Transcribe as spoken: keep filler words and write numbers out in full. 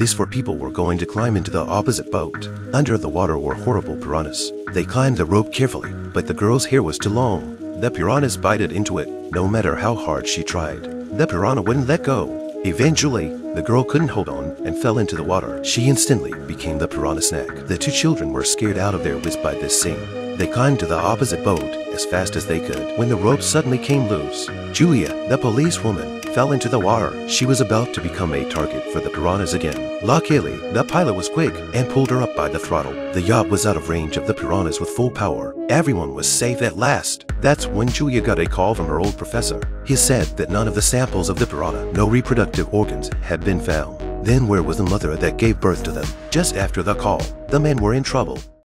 These four people were going to climb into the opposite boat. Under the water were horrible piranhas. They climbed the rope carefully, but the girl's hair was too long. The piranhas bited into it, no matter how hard she tried. The piranha wouldn't let go. Eventually, the girl couldn't hold on and fell into the water. She instantly became the piranha snack. The two children were scared out of their wits by this scene. They climbed to the opposite boat as fast as they could. When the rope suddenly came loose, Julia, the policewoman, fell into the water. She was about to become a target for the piranhas again. Luckily, the pilot was quick and pulled her up by the throttle. The yacht was out of range of the piranhas with full power. Everyone was safe at last. That's when Julia got a call from her old professor. He said that none of the samples of the piranha, no reproductive organs, had been found. Then where was the mother that gave birth to them? Just after the call, the men were in trouble.